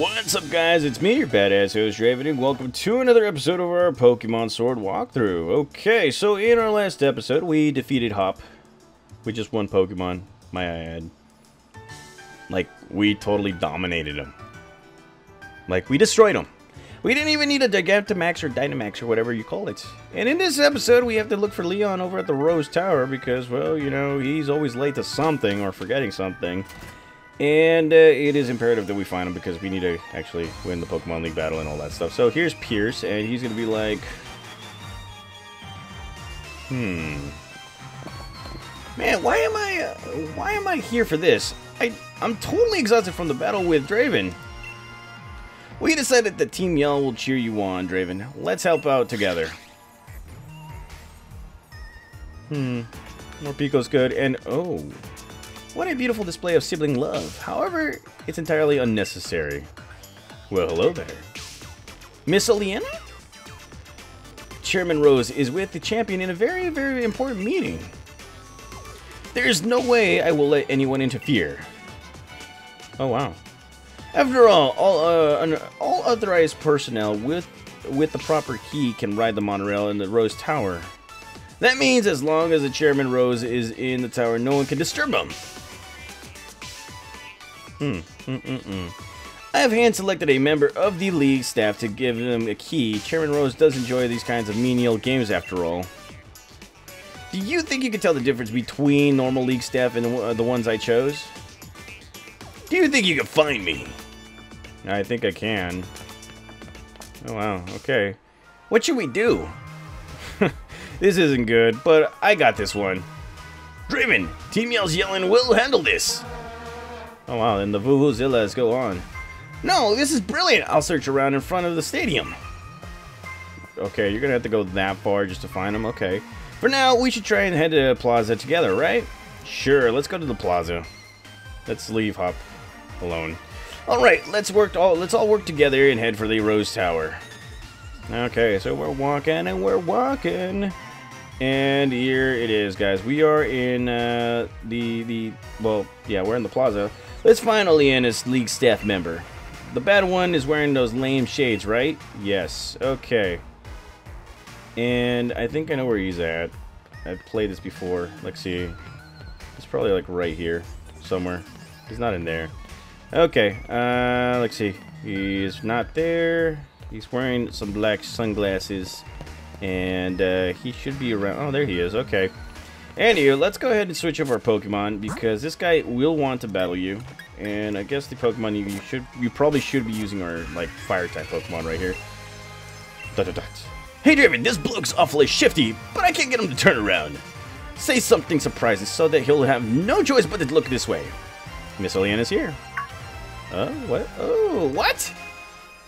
What's up, guys? It's me, your badass host, Draven, and welcome to another episode of our Pokemon Sword walkthrough. Okay, so in our last episode, we defeated Hop with just one Pokemon, might I add. Like, we totally dominated him. Like, we destroyed him. We didn't even need a Gigantamax or Dynamax or whatever you call it. And in this episode, we have to look for Leon over at the Rose Tower because, well, you know, he's always late to something or forgetting something. And it is imperative that we find him because we need to actually win the Pokemon League battle and all that stuff. So here's Piers, and he's going to be like... Man, why am I here for this? I'm totally exhausted from the battle with Draven. We decided that Team Yell will cheer you on, Draven. Let's help out together. More Pico's good, and oh... What a beautiful display of sibling love. However, it's entirely unnecessary. Well, hello there. Miss Oleana? Chairman Rose is with the champion in a very, very important meeting. There's no way I will let anyone interfere. Oh, wow. After all authorized personnel with the proper key can ride the monorail in the Rose Tower. That means as long as the Chairman Rose is in the tower, no one can disturb him. I have hand-selected a member of the league staff to give them a key. Chairman Rose does enjoy these kinds of menial games, after all. Do you think you can tell the difference between normal league staff and the ones I chose? Do you think you can find me? I think I can. Oh, wow. Okay. What should we do? This isn't good, but I got this one. Draven, Team Yell's yelling, we'll handle this. Oh wow, and the vuvuzelas go on. No, this is brilliant. I'll search around in front of the stadium. Okay, you're gonna have to go that far just to find them. Okay. For now, we should try and head to the plaza together, right? Sure, let's go to the plaza. Let's leave Hop alone. All right, let's all work together and head for the Rose Tower. Okay, so we're walking and we're walking. And here it is, guys. We are in we're in the plaza. Let's find Oleana's league staff member. The bad one is wearing those lame shades, right? Yes. Okay. And I think I know where he's at. I've played this before. Let's see. It's probably like right here somewhere. He's not in there. Okay. Let's see. He's not there. He's wearing some black sunglasses. And he should be around. Oh, there he is. Okay. Anyway, let's go ahead and switch up our Pokemon because this guy will want to battle you. And I guess the Pokemon you probably should be using are like fire type Pokemon right here. Hey Draven, this bloke's awfully shifty, but I can't get him to turn around. Say something surprising so that he'll have no choice but to look this way. Miss Oleana's here. Oh, what? Oh, what?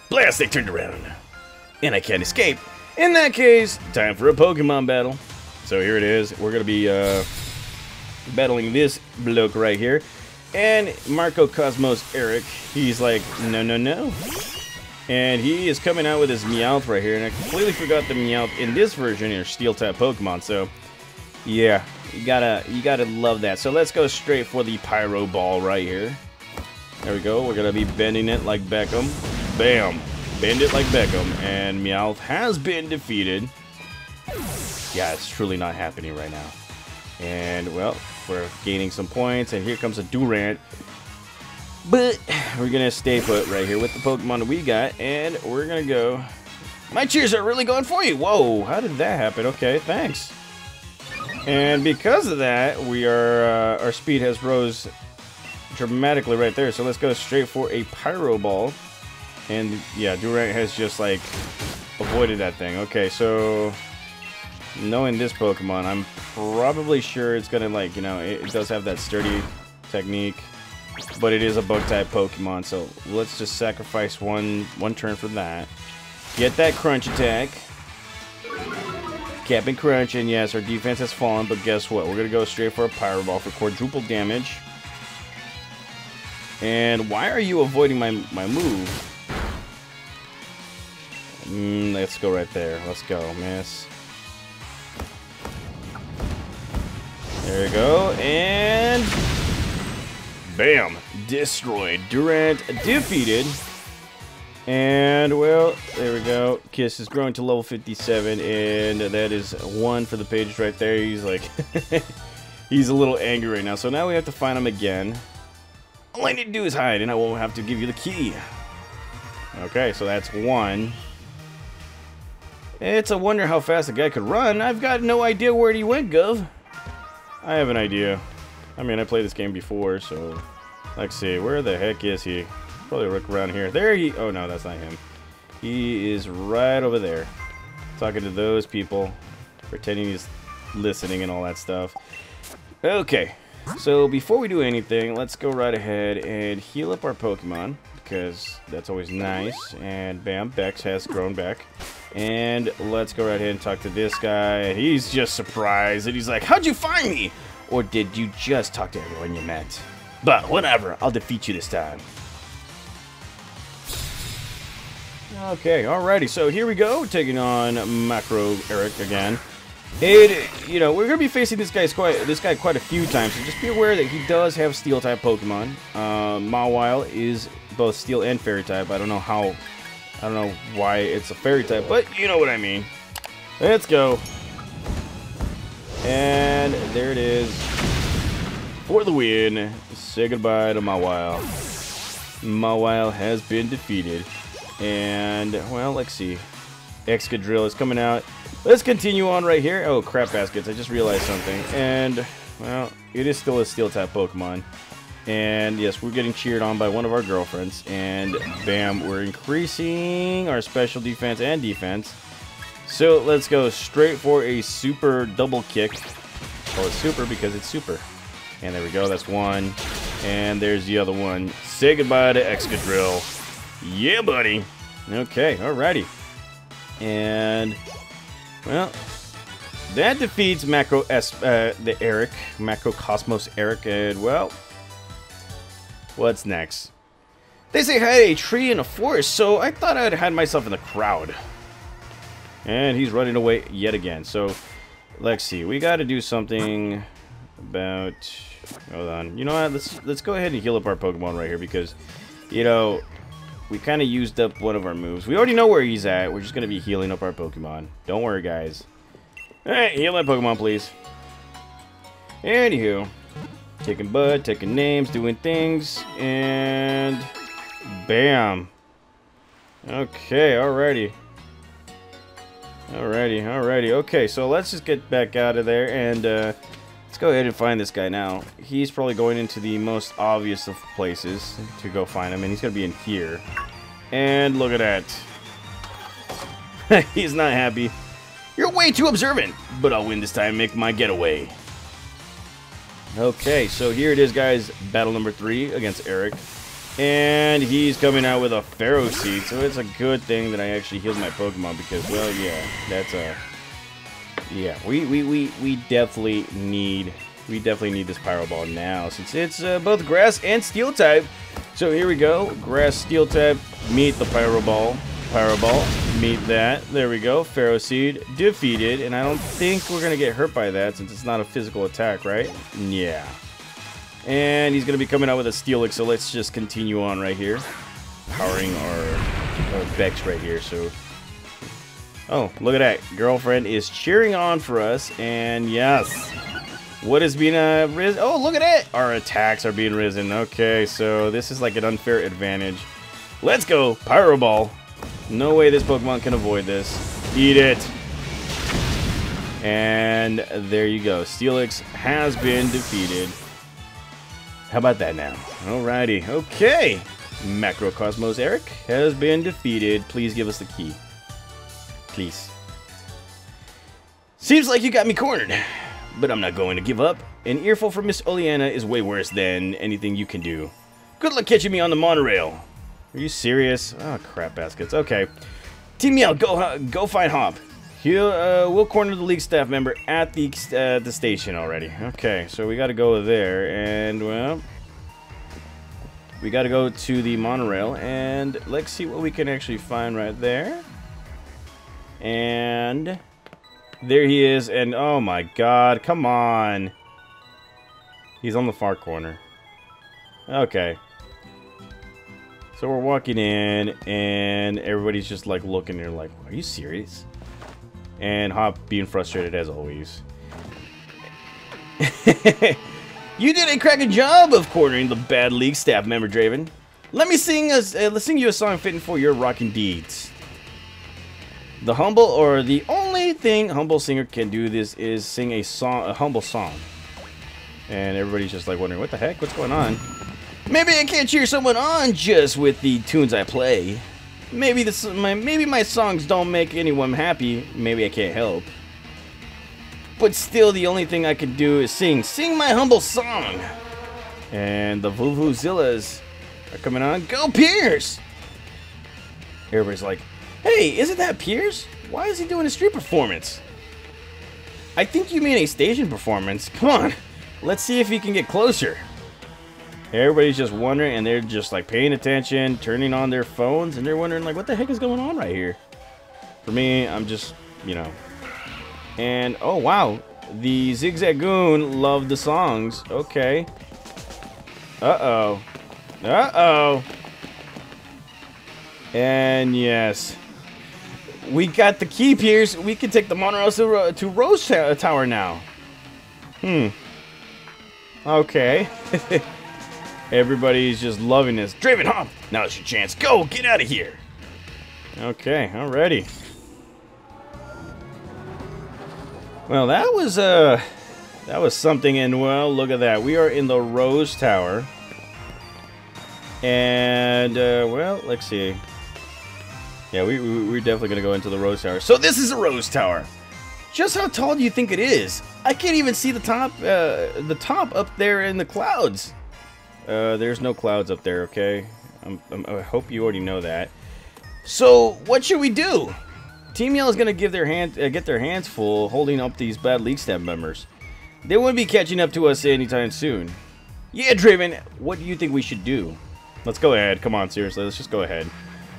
Blast, they turned around. And I can't escape. In that case, time for a Pokemon battle. So here it is. We're going to be battling this bloke right here. And Macrocosmos Eric, he's like, no, no, no. And he is coming out with his Meowth right here. And I completely forgot the Meowth in this version are Steel-type Pokemon. So, yeah, you gotta love that. So let's go straight for the Pyro Ball right here. There we go. We're going to be bending it like Beckham. Bam! Bend it like Beckham, and Meowth has been defeated. Yeah, it's truly not happening right now. And, well, we're gaining some points, and here comes a Durant. But we're going to stay put right here with the Pokemon that we got, and we're going to go... My cheers are really going for you! Whoa, how did that happen? Okay, thanks. And because of that, we are our speed has rose dramatically right there, so let's go straight for a Pyro Ball. And, yeah, Durant has just, like, avoided that thing. Okay, so, knowing this Pokemon, I'm probably sure it's going to, like, you know, it does have that sturdy technique. But it is a bug-type Pokemon, so let's just sacrifice one turn for that. Get that Crunch attack. Cap and Crunch, and yes, our defense has fallen, but guess what? We're going to go straight for a Pyro Ball for quadruple damage. And why are you avoiding my move? Let's go right there. Let's go, miss. There you go, and... Bam! Destroyed. Durant defeated. And, well, there we go. Kiss is growing to level 57, and that is one for the pages right there. He's like, he's a little angry right now. So now we have to find him again. All I need to do is hide, and I won't have to give you the key. Okay, so that's one. It's a wonder how fast the guy could run. I've got no idea where he went, Gov. I have an idea. I mean, I played this game before, so let's see. Where the heck is he? Probably look around here. There he... Oh, no, that's not him. He is right over there. Talking to those people. Pretending he's listening and all that stuff. Okay. So, before we do anything, let's go right ahead and heal up our Pokemon. Because that's always nice. And bam, Bex has grown back. And let's go right ahead and talk to this guy. He's just surprised. And he's like, how'd you find me? Or did you just talk to everyone you met? But whatever, I'll defeat you this time. Okay, alrighty. So here we go, taking on Macrocosmos Eric again. You know, we're gonna be facing this guy quite a few times. So just be aware that he does have Steel type Pokemon. Mawile is both Steel and Fairy type. I don't know why it's a Fairy type, but you know what I mean. Let's go. And there it is for the win. Say goodbye to Mawile. Mawile has been defeated. And, well, let's see. Excadrill is coming out. Let's continue on right here. Oh, crap baskets. I just realized something. And, well, it is still a Steel-type Pokemon. And, yes, we're getting cheered on by one of our girlfriends. And, bam, we're increasing our special defense and defense. So, let's go straight for a super double kick. Oh, it's super because it's super. And there we go. That's one. And there's the other one. Say goodbye to Excadrill. Yeah, buddy. Okay, alrighty. And, well, that defeats Macrocosmos Eric, and, well, what's next? They say I had a tree in a forest, so I thought I'd hide myself in the crowd. And he's running away yet again, so let's see. We gotta do something about... Hold on. You know what? Let's go ahead and heal up our Pokemon right here, because, you know... We kind of used up one of our moves. We already know where he's at. We're just going to be healing up our Pokemon. Don't worry, guys. Alright, heal that Pokemon, please. Anywho. Taking Bud, taking names, doing things. And... Bam. Okay, alrighty. Alrighty. Okay, so let's just get back out of there. And let's go ahead and find this guy now. He's probably going into the most obvious of places to go find him. And he's going to be in here. And look at that. He's not happy. You're way too observant. But I'll win this time. Make my getaway. Okay, so here it is, guys. Battle number 3 against Eric. And he's coming out with a Ferroseed. So it's a good thing that I actually healed my Pokemon. Because, well, yeah. That's a... Yeah, we definitely need this Pyro Ball now, since it's both Grass and Steel type. So here we go, Grass Steel type, meet the Pyro Ball. Pyro Ball, meet that. There we go, Ferroseed defeated, and I don't think we're gonna get hurt by that since it's not a physical attack, right? Yeah. And he's gonna be coming out with a Steelix, so let's just continue on right here, powering our Vex right here. So. Oh, look at that. Girlfriend is cheering on for us, and yes. What is being risen? Oh, look at it. Our attacks are being risen. Okay, so this is like an unfair advantage. Let's go. Pyro Ball. No way this Pokemon can avoid this. Eat it. And there you go. Steelix has been defeated. How about that now? Alrighty. Okay. Macrocosmos Eric has been defeated. Please give us the key. Please. Seems like you got me cornered, but I'm not going to give up. An earful from Miss Oleana is way worse than anything you can do. Good luck catching me on the monorail. Are you serious? Oh, crap baskets. Okay. Team Yell, go find Hop. We'll corner the league staff member at the station already. Okay, so we got to go there, and, well, we got to go to the monorail, and let's see what we can actually find right there. And there he is, and oh my god, come on. He's on the far corner. Okay. So we're walking in, and everybody's just like looking, and they're like, are you serious? And Hop being frustrated as always. You did a cracking job of cornering the bad league staff member, Draven. Let me sing you a song fitting for your rocking deeds. The humble, or the only thing humble singer can do this is sing a song, a humble song. And everybody's just like wondering, what the heck? What's going on? Maybe I can't cheer someone on just with the tunes I play. Maybe my songs don't make anyone happy. Maybe I can't help. But still, the only thing I can do is sing my humble song. And the Vuvuzillas are coming on. Go Piers! Everybody's like, hey, isn't that Piers? Why is he doing a street performance? I think you mean a station performance. Come on, let's see if he can get closer. Everybody's just wondering, and they're just like paying attention, turning on their phones, and they're wondering like, what the heck is going on right here? For me, I'm just, you know. And oh wow, the Zigzagoon loved the songs. Okay. Uh oh. And yes, we got the key, Piers. We can take the monorail to Rose Tower now. Okay. Everybody's just loving this. Draven, Hop, now's your chance. Go, get out of here. Okay, alrighty. Well, that was something, and well, look at that. We are in the Rose Tower. And, well, let's see. Yeah, we're definitely going to go into the Rose Tower. So this is a Rose Tower. Just how tall do you think it is? I can't even see the top up there in the clouds. There's no clouds up there, okay? I hope you already know that. So what should we do? Team Yell is going to get their hands full holding up these bad League staff members. They won't be catching up to us anytime soon. Yeah, Draven, what do you think we should do? Let's go ahead. Come on, seriously, let's just go ahead.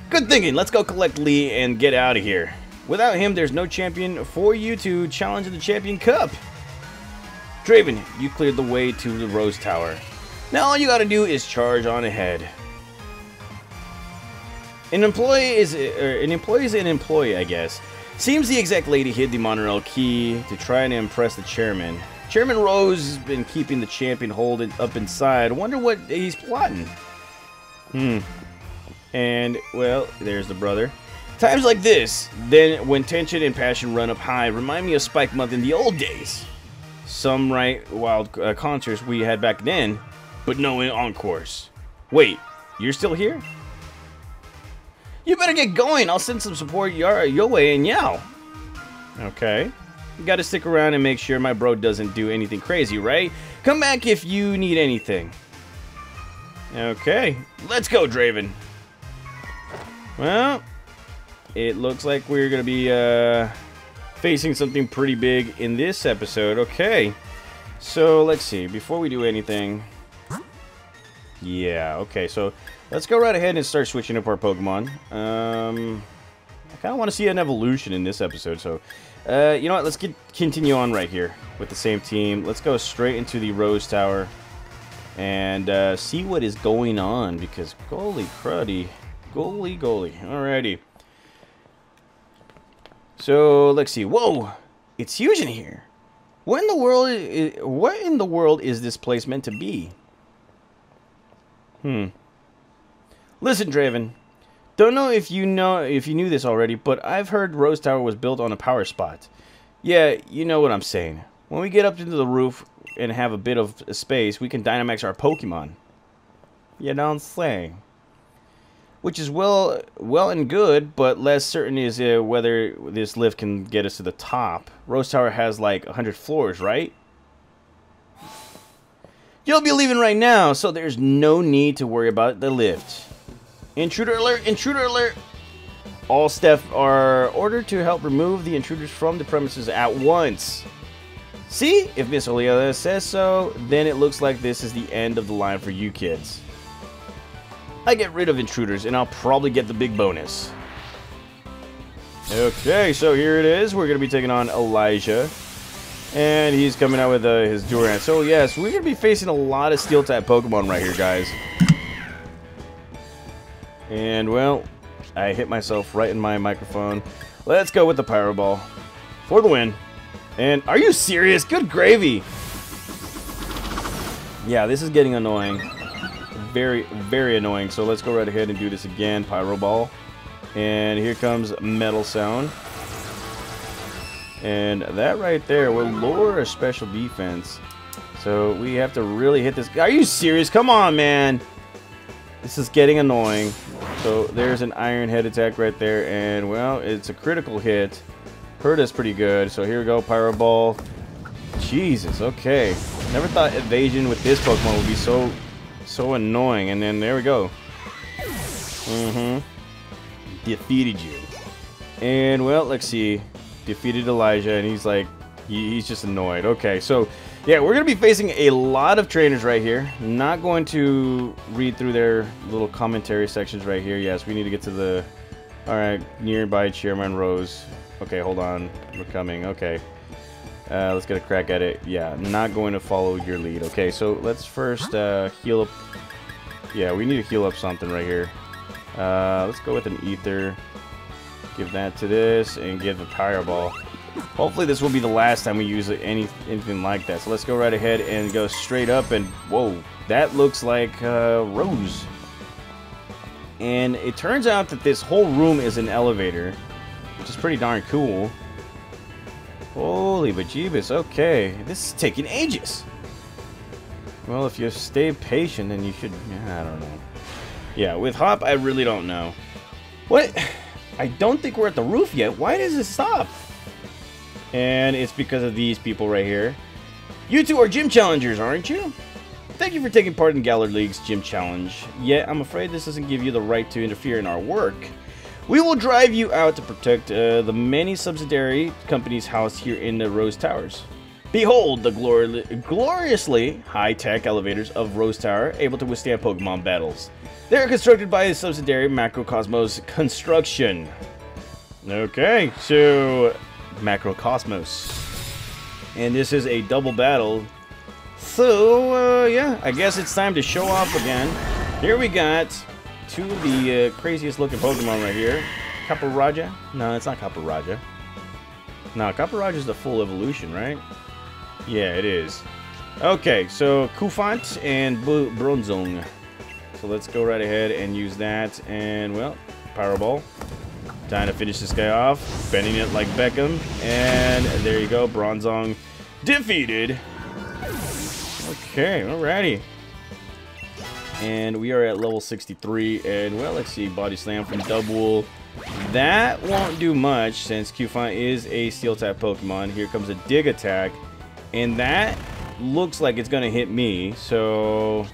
Good thinking. Let's go collect Lee and get out of here. Without him, there's no champion for you to challenge the Champion Cup. Draven, you cleared the way to the Rose Tower. Now all you gotta do is charge on ahead. An employee is an employee, I guess. Seems the exact lady hid the monorail key to try and impress the chairman. Chairman Rose has been keeping the champion hold up inside. Wonder what he's plotting. And, well, there's the brother. Times like this, then when tension and passion run up high, remind me of Spike Month in the old days. Some right wild concerts we had back then, but no encores. Wait, you're still here? You better get going. I'll send some support your way and Yao. Okay. You gotta stick around and make sure my bro doesn't do anything crazy, right? Come back if you need anything. Okay. Let's go, Draven. Well, it looks like we're gonna be facing something pretty big in this episode. Okay. So, let's see. Before we do anything... Yeah, okay, so let's go right ahead and start switching up our Pokemon. I kind of want to see an evolution in this episode, so... you know what, let's continue on right here with the same team. Let's go straight into the Rose Tower and see what is going on, because golly cruddy. Golly, golly. Alrighty. So, let's see. Whoa! It's huge in here! What in the world is this place meant to be? Listen, Draven. Don't know if you knew this already, but I've heard Rose Tower was built on a power spot. Yeah, you know what I'm saying. When we get up into the roof and have a bit of space, we can Dynamax our Pokemon. You know what I'm saying? Which is well and good, but less certain is whether this lift can get us to the top. Rose Tower has like 100 floors, right? You'll be leaving right now, so there's no need to worry about the lift. Intruder alert! Intruder alert! All staff are ordered to help remove the intruders from the premises at once. See? If Miss Oleana says so, then it looks like this is the end of the line for you kids. I get rid of intruders, and I'll probably get the big bonus. Okay, so here it is. We're going to be taking on Elijah. And he's coming out with his Durant. So, yes, we're going to be facing a lot of Steel-type Pokemon right here, guys. And, well, I hit myself right in my microphone. Let's go with the Pyro Ball for the win. And are you serious? Good gravy! Yeah, this is getting annoying. Very, very annoying. So let's go right ahead and do this again. Pyro Ball. And here comes Metal Sound. And that right there will lower a special defense. So we have to really hit this. Are you serious? Come on, man. This is getting annoying. So there's an Iron Head attack right there. And, well, it's a critical hit. Hurt us pretty good. So here we go, Pyro Ball. Jesus, okay. Never thought evasion with this Pokemon would be so annoying. And then there we go. Defeated you. And, well, let's see. Defeated Elijah, and he's like, he's just annoyed. Okay, so, yeah, we're going to be facing a lot of trainers right here. Not going to read through their little commentary sections right here. Yes, we need to get to the, all right, nearby Chairman Rose. Okay, hold on. We're coming. Okay. Let's get a crack at it. Yeah, not going to follow your lead. Okay, so let's first heal up. Yeah, we need to heal up something right here. Let's go with an ether. Give that to this and give a Pyro Ball. Hopefully this will be the last time we use anything like that. So let's go right ahead and go straight up and whoa, that looks like Rose. And it turns out that this whole room is an elevator, which is pretty darn cool. Holy bejeebus, okay. This is taking ages. Well, if you stay patient, then you should, I don't know. Yeah, with Hop, I really don't know. What? I don't think we're at the roof yet. Why does it stop? And it's because of these people right here. You two are gym challengers, aren't you? Thank you for taking part in Galar League's gym challenge. Yet, I'm afraid this doesn't give you the right to interfere in our work. We will drive you out to protect the many subsidiary companies housed here in the Rose Towers. Behold the gloriously high-tech elevators of Rose Tower, able to withstand Pokemon battles. They are constructed by a subsidiary, Macrocosmos Construction. Okay, so Macrocosmos. And this is a double battle. So, yeah, I guess it's time to show off again. Here we got two of the craziest looking Pokemon right here. Copperajah? No, it's not Copperajah. No, Copperajah is the full evolution, right? Yeah, it is. Okay, so Kufant and Bronzong. So let's go right ahead and use that. And, well, Pyro Ball. Time to finish this guy off. Bending it like Beckham. And there you go, Bronzong defeated. Okay, alrighty. And we are at level 63. And, well, let's see. Body Slam from Dubwool. That won't do much since Kufant is a Steel-type Pokemon. Here comes a Dig attack. And that looks like it's going to hit me. So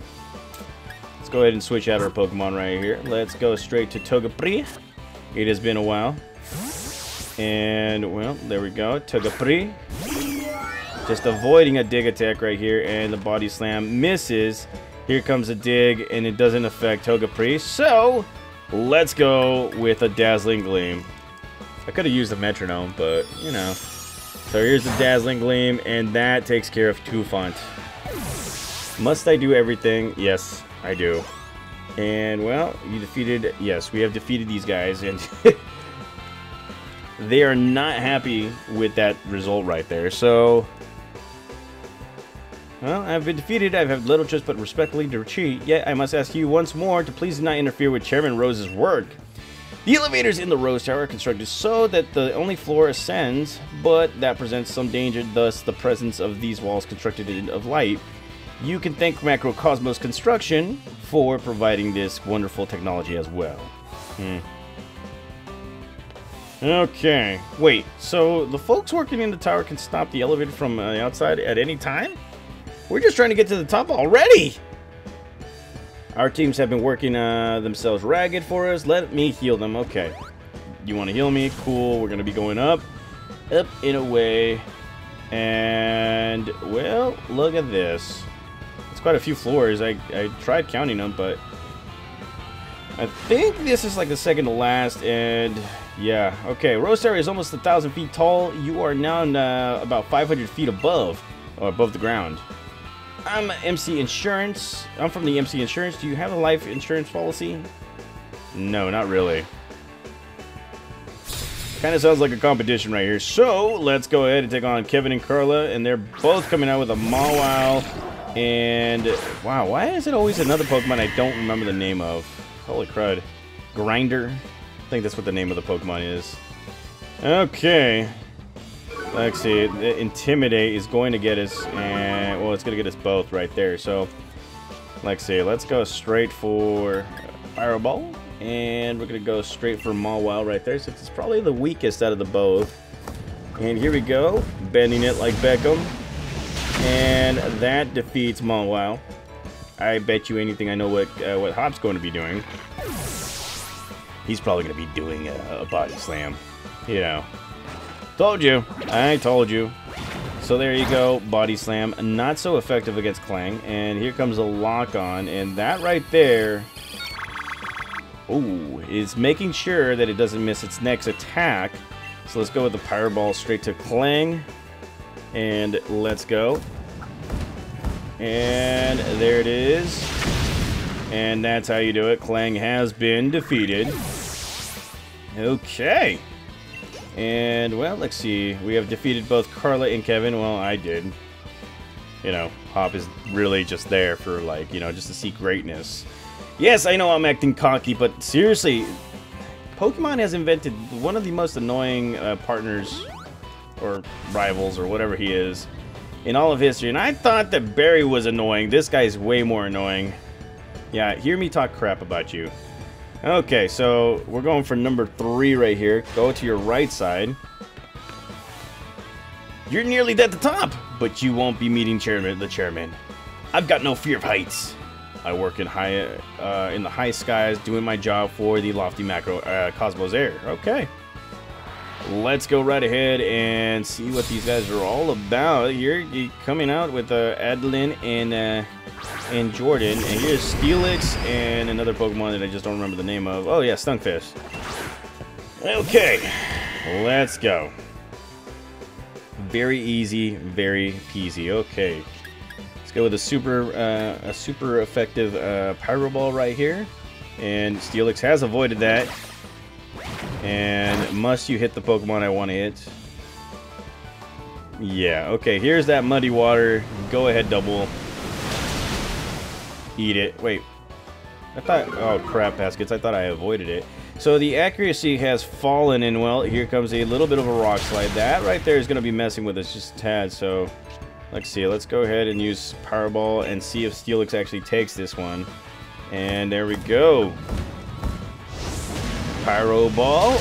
let's go ahead and switch out our Pokemon right here. Let's go straight to Togepi. It has been a while. And, well, there we go. Togepi. Just avoiding a Dig attack right here. And the Body Slam misses. Here comes a Dig. And it doesn't affect Togepi. So let's go with a Dazzling Gleam. I could have used a Metronome, but, you know. So here's the Dazzling Gleam, and that takes care of Kufant. Must I do everything? Yes, I do. And, well, you defeated... Yes, we have defeated these guys, and they are not happy with that result right there. So, well, I've been defeated. I've had little choice but respectfully to retreat. Yet, I must ask you once more to please not interfere with Chairman Rose's work. The elevators in the Rose Tower are constructed so that the only floor ascends, but that presents some danger, thus the presence of these walls constructed of light. You can thank Macrocosmos Construction for providing this wonderful technology as well. Okay, wait, so the folks working in the tower can stop the elevator from the outside at any time? We're just trying to get to the top already! Our teams have been working themselves ragged for us. Let me heal them. Okay. You want to heal me? Cool. We're going to be going up. Up in a way. And, well, look at this. It's quite a few floors. I tried counting them, but I think this is like the second to last. And, yeah. Okay. Rose Tower is almost 1,000 feet tall. You are now about 500 feet above, or above the ground. I'm from the MC Insurance. Do you have a life insurance policy? No, not really. Kind of sounds like a competition right here. So let's go ahead and take on Kevin and Carla, and they're both coming out with a Mawile. And wow, why is it always another Pokemon I don't remember the name of? Holy crud. Grinder. I think that's what the name of the Pokemon is. Okay. Let's see. Intimidate is going to get us, and well, it's going to get us both right there. So let's see. Let's go straight for Pyro Ball. And we're going to go straight for Mawile right there, since it's probably the weakest out of the both. And here we go, bending it like Beckham. And that defeats Mawile. I bet you anything I know what Hop's going to be doing. He's probably going to be doing a body slam. You know. Told you. I told you. So there you go, body slam. Not so effective against Clang. And here comes a lock on. And that right there... Ooh, it's making sure that it doesn't miss its next attack. So let's go with the Pyro Ball straight to Clang. And let's go. And there it is. And that's how you do it. Clang has been defeated. Okay. And, well, let's see. We have defeated both Carla and Kevin. Well, I did. You know, Hop is really just there for, like, you know, just to see greatness. Yes, I know I'm acting cocky, but seriously, Pokemon has invented one of the most annoying partners or rivals or whatever he is in all of history. And I thought that Barry was annoying. This guy's way more annoying. Yeah, hear me talk crap about you. Okay, so we're going for number 3 right here. Go to your right side. You're nearly at the top, but you won't be meeting the chairman. I've got no fear of heights. I work in the high skies, doing my job for the lofty Macrocosmos Eric. Okay. Let's go right ahead and see what these guys are all about. Here, you're coming out with Adeline and Jordan. And here's Steelix and another Pokemon that I just don't remember the name of. Oh, yeah, Stunfisk. Okay. Let's go. Very easy, very peasy. Okay. Let's go with a super effective Pyro Ball right here, and Steelix has avoided that. And must you hit the Pokemon I want to hit? Yeah. Okay. Here's that muddy water. Go ahead, Dubwool. Eat it. Wait. I thought. Oh crap, baskets. I thought I avoided it. So the accuracy has fallen, and well, here comes a little bit of a rock slide. That right there is going to be messing with us just a tad. So. Let's see, let's go ahead and use Pyro Ball and see if Steelix actually takes this one. And there we go. Pyro Ball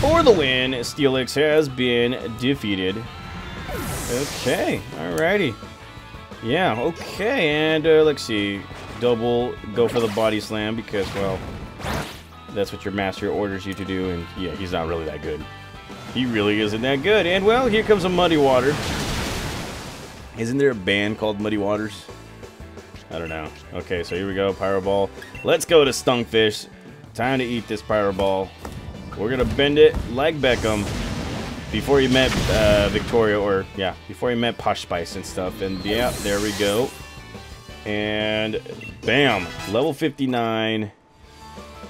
for the win. Steelix has been defeated. Okay, alrighty. Yeah, okay, and let's see. Double, go for the body slam because, well, that's what your master orders you to do. And yeah, he's not really that good. He really isn't that good. And, well, here comes a Muddy Water. Isn't there a band called Muddy Waters? I don't know. Okay, so here we go, Pyro Ball. Let's go to Stunfisk. Time to eat this Pyro Ball. We're gonna bend it like Beckham before he met Victoria, or yeah, before he met Posh Spice and stuff. And yeah, there we go. And bam, level 59.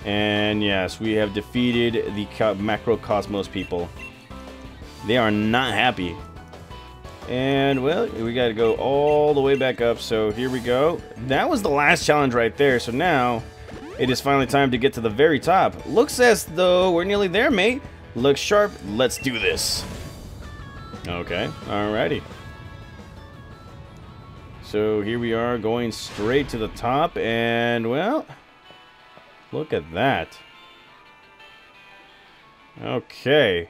And yes, we have defeated the Macrocosmos people. They are not happy. And, well, we got to go all the way back up, so here we go. That was the last challenge right there, so now it is finally time to get to the very top. Looks as though we're nearly there, mate. Look sharp. Let's do this. Okay, alrighty. So here we are going straight to the top, and, well, look at that. Okay.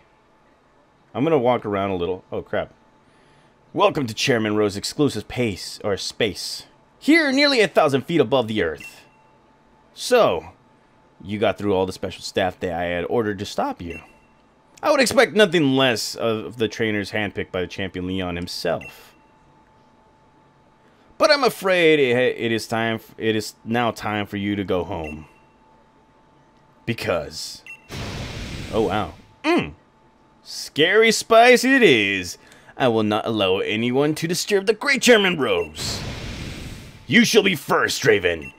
I'm going to walk around a little. Oh, crap. Welcome to Chairman Rose's exclusive space. Here, nearly 1,000 feet above the earth. So, you got through all the special staff that I had ordered to stop you. I would expect nothing less of the trainers handpicked by the champion Leon himself. But I'm afraid it is now time for you to go home. Because, oh wow, scary spice it is. I will not allow anyone to disturb the great Chairman Rose. You shall be first, Draven.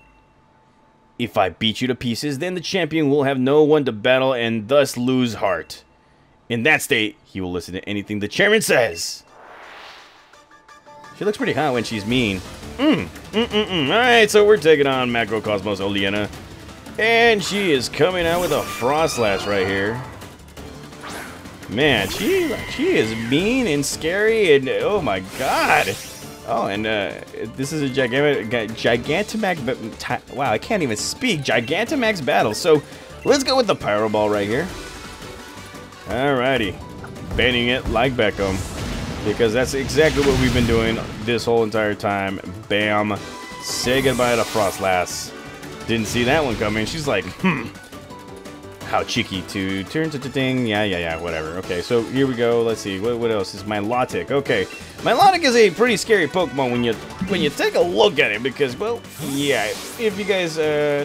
If I beat you to pieces, then the champion will have no one to battle and thus lose heart. In that state, he will listen to anything the chairman says. She looks pretty hot when she's mean. Alright, so we're taking on Macrocosmos Oleana. And she is coming out with a Frostlass right here. Man, she is mean and scary and oh my god. Oh, and this is a Gigantamax. Wow, I can't even speak. Gigantamax battle. So let's go with the Pyro Ball right here. Alrighty. Banning it like Beckham. Because that's exactly what we've been doing this whole entire time. Bam. Say goodbye to Frostlass. Didn't see that one coming. She's like, how cheeky to turn to the thing. Yeah, whatever. Okay, so here we go. Let's see. What else is Milotic? Okay. Milotic is a pretty scary Pokemon when you take a look at it because, well, yeah. If you guys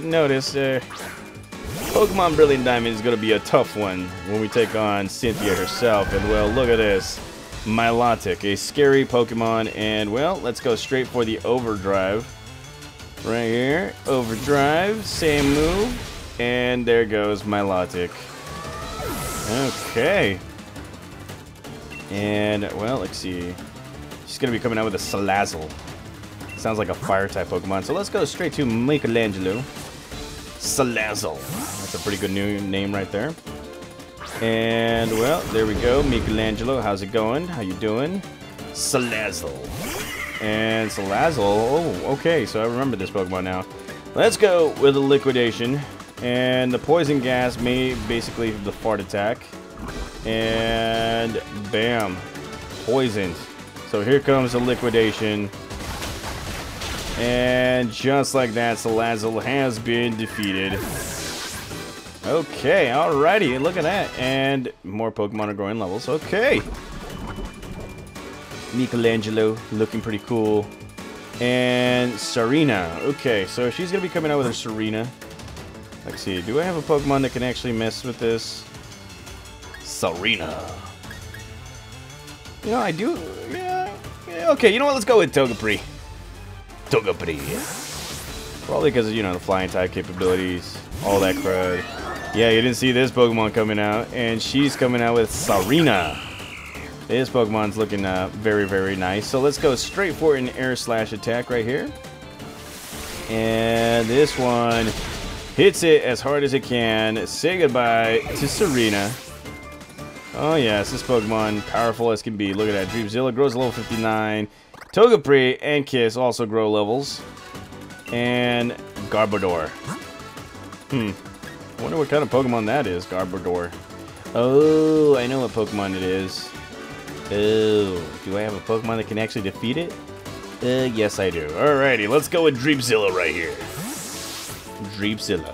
notice, Pokemon Brilliant Diamond is going to be a tough one when we take on Cynthia herself. And, well, look at this. Milotic, a scary Pokemon, and well, let's go straight for the overdrive. Right here, overdrive, same move, and there goes Milotic. Okay. And well, let's see. She's gonna be coming out with a Salazzle. Sounds like a fire type Pokemon, so let's go straight to Michelangelo. Salazzle. That's a pretty good new name right there. And, well, there we go. Michelangelo, how's it going? How you doing? Salazzle. And Salazzle. Oh, okay. So I remember this Pokemon now. Let's go with the Liquidation. And the Poison Gas may basically the Fart Attack. And, bam. Poisoned. So here comes the Liquidation. And just like that, Salazzle has been defeated. Okay, alrighty, look at that. And more Pokemon are growing levels. Okay. Michelangelo, looking pretty cool. And Serena. Okay, so she's going to be coming out with her Serena. Let's see, do I have a Pokemon that can actually mess with this? Serena. You know, I do. Yeah, okay, you know what? Let's go with Togepi. Togepi. Probably because, you know, the flying type capabilities, all that crud. Yeah, you didn't see this Pokemon coming out, and she's coming out with Serena. This Pokemon's looking very, very nice. So let's go straight for an Air Slash attack right here. And this one hits it as hard as it can. Say goodbye to Serena. Oh, yes, this Pokemon, powerful as can be. Look at that. Dreepzilla grows level 59. Togepi and Kiss also grow levels. And Garbodor. I wonder what kind of Pokemon that is, Garbodor. Oh, I know what Pokemon it is. Oh, do I have a Pokemon that can actually defeat it? Yes, I do. Alrighty, let's go with Dreepzilla right here. Dreepzilla.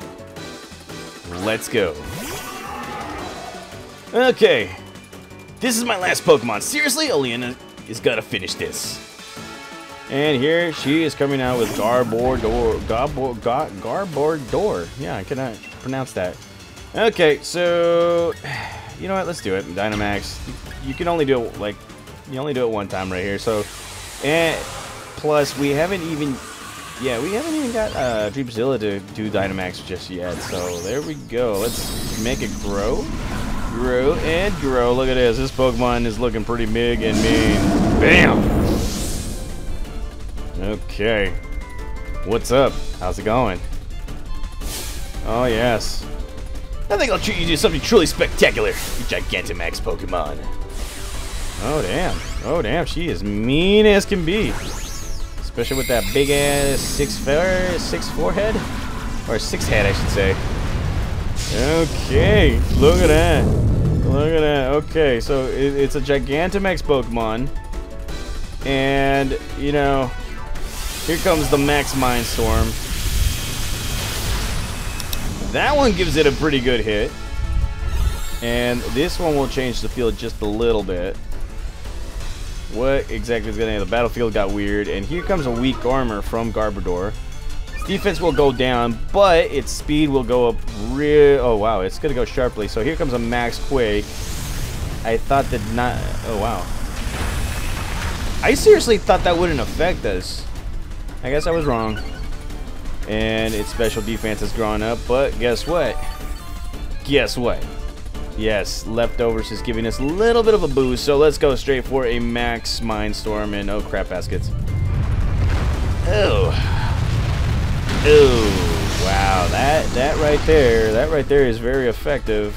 Let's go. Okay. This is my last Pokemon. Seriously, Oleana has got to finish this. And here she is coming out with Garbodor. Garbodor. Yeah, I cannot pronounce that. Okay, so you know what? Let's do it. Dynamax. You can only do it you only do it one time right here. So, and plus we haven't even got Dreepzilla to do Dynamax just yet. So there we go. Let's make it grow, grow and grow. Look at this. This Pokemon is looking pretty big and mean. Bam. Okay. What's up? How's it going? Oh, yes. I think I'll treat you to something truly spectacular, you Gigantamax Pokemon. Oh, damn. Oh, damn. She is mean as can be. Especially with that big ass six forehead? Or six head, I should say. Okay. Look at that. Look at that. Okay. So it's a Gigantamax Pokemon. And, you know, here comes the Max Mindstorm. That one gives it a pretty good hit. And this one will change the field just a little bit. What exactly is going to happen? The battlefield got weird. And here comes a weak armor from Garbodor. Its defense will go down, but its speed will go up real... Oh, wow. It's going to go sharply. So here comes a Max Quake. I thought that not... Oh, wow. I seriously thought that wouldn't affect us. I guess I was wrong. and its special defense has gone up, but guess what? Guess what? Yes, Leftovers is giving us a little bit of a boost, so let's go straight for a max Mindstorm and oh crap baskets. Oh. Oh, wow, that right there is very effective.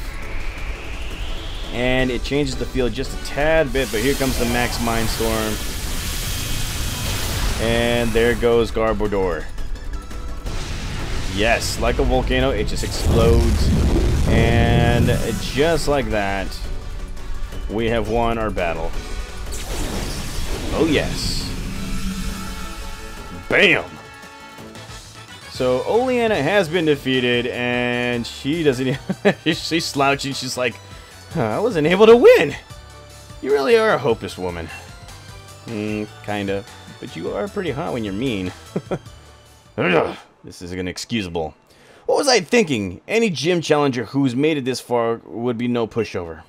And it changes the field just a tad bit, but here comes the max Mindstorm. And there goes Garbodor. Yes, like a volcano, it just explodes. And just like that, we have won our battle. Oh yes. Bam! So Oleana has been defeated, and she doesn't even, she's slouching, she's like, I wasn't able to win. You really are a hopeless woman. Kinda. But you are pretty hot when you're mean. This is inexcusable. What was I thinking? Any gym challenger who's made it this far would be no pushover.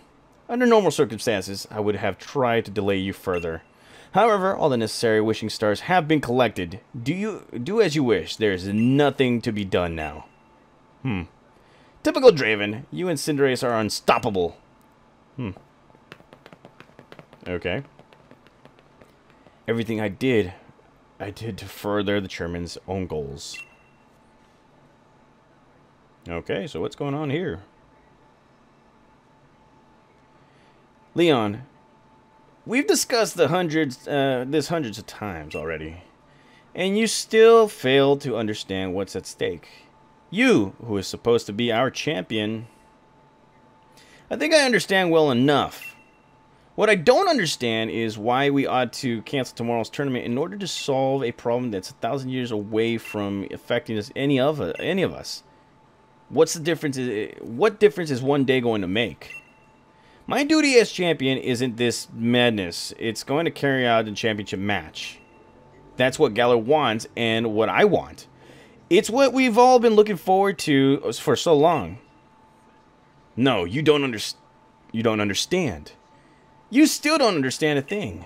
Under normal circumstances, I would have tried to delay you further. However, all the necessary wishing stars have been collected. Do as you wish. There's nothing to be done now. Typical Draven. You and Cinderace are unstoppable. Okay. Everything I did to further the chairman's own goals. Okay, so what's going on here? Leon, we've discussed this hundreds of times already, and you still fail to understand what's at stake. You, who is supposed to be our champion. I think I understand well enough. What I don't understand is why we ought to cancel tomorrow's tournament in order to solve a problem that's 1,000 years away from affecting us, any of us. What's the difference? What difference is one day going to make? My duty as champion isn't this madness. It's going to carry out a championship match. That's what Galar wants and what I want. It's what we've all been looking forward to for so long. No, you don't understand. You still don't understand a thing.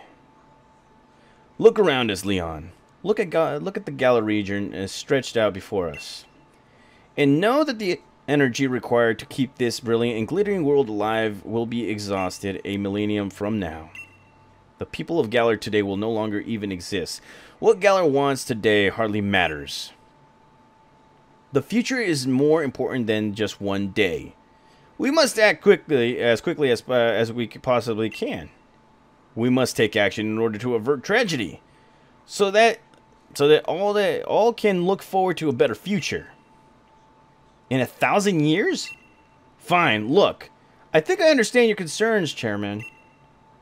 Look around us, Leon. Look at the Galar region as stretched out before us. And know that the energy required to keep this brilliant and glittering world alive will be exhausted a millennium from now. The people of Galar today will no longer even exist. What Galar wants today hardly matters. The future is more important than just one day. We must act quickly as we possibly can. We must take action in order to avert tragedy, so that all can look forward to a better future. In 1,000 years? Fine. Look, I think I understand your concerns, Chairman,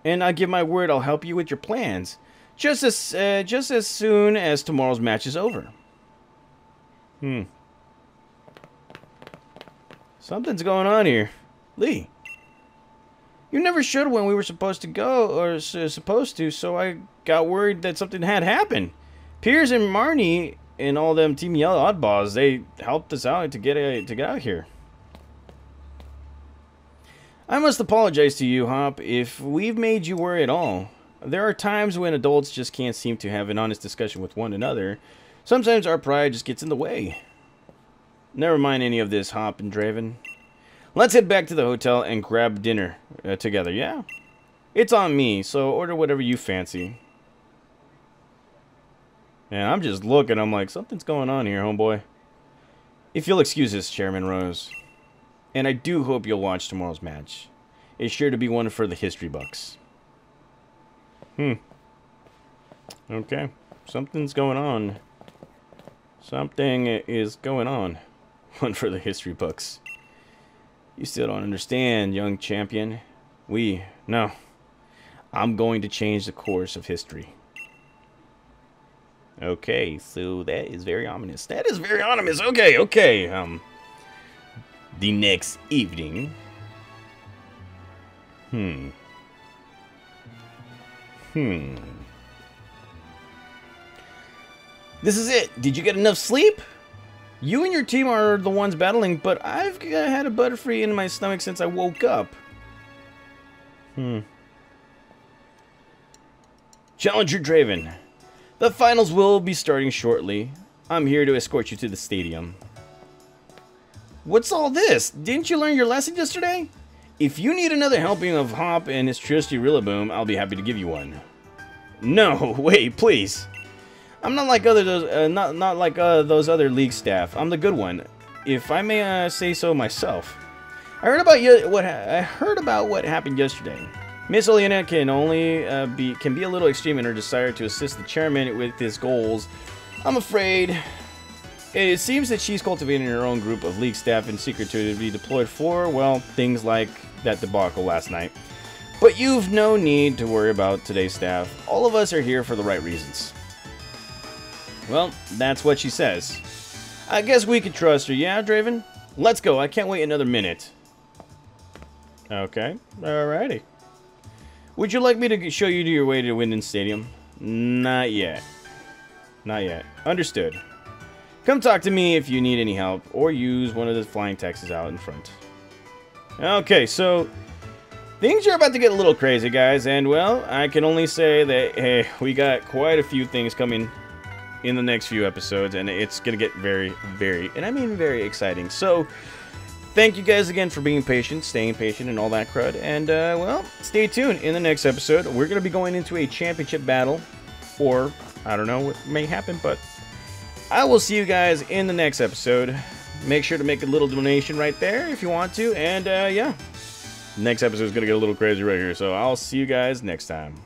and I give my word I'll help you with your plans just as soon as tomorrow's match is over. Something's going on here. Lee, you never showed when we were supposed to go, or supposed to, so I got worried that something had happened. Piers and Marnie and all them Team Yell oddballs, they helped us out to get out here. I must apologize to you, Hop, if we've made you worry at all. There are times when adults just can't seem to have an honest discussion with one another. Sometimes our pride just gets in the way. Never mind any of this, Hop and Draven. Let's head back to the hotel and grab dinner together, yeah? It's on me, so order whatever you fancy. And I'm just looking, I'm like, something's going on here, homeboy. If you'll excuse us, Chairman Rose. And I do hope you'll watch tomorrow's match. It's sure to be one for the history bucks. Okay. Something's going on. Something is going on. One for the history books. You still don't understand, young champion. I'm going to change the course of history. Okay, so that is very ominous. That is very ominous. Okay. The next evening. This is it. Did you get enough sleep? You and your team are the ones battling, but I've had a butterfree in my stomach since I woke up. Challenger Draven. The finals will be starting shortly. I'm here to escort you to the stadium. What's all this? Didn't you learn your lesson yesterday? If you need another helping of Hop and his trusty Rillaboom, I'll be happy to give you one. No, wait, please. I'm not like those other league staff. I'm the good one, if I may say so myself. I heard about what happened yesterday. Miss Oleana can only be a little extreme in her desire to assist the chairman with his goals. I'm afraid. It seems that she's cultivating her own group of league staff in secret to be deployed for, well, things like that debacle last night. But you've no need to worry about today's staff. All of us are here for the right reasons. Well, that's what she says. I guess we could trust her, yeah, Draven? Let's go, I can't wait another minute. Okay, alrighty. Would you like me to show you your way to Wyndon Stadium? Not yet. Not yet. Understood. Come talk to me if you need any help, or use one of the flying taxis out in front. Okay, so things are about to get a little crazy, guys, and well, I can only say that, hey, we got quite a few things coming in the next few episodes, and it's gonna get very, very, and I mean very exciting. So thank you guys again for being patient, staying patient, and all that crud. And, well, stay tuned. In the next episode, we're going to be going into a championship battle. Or, I don't know what may happen, but I will see you guys in the next episode. Make sure to make a little donation right there if you want to. And, yeah, next episode is going to get a little crazy right here. So I'll see you guys next time.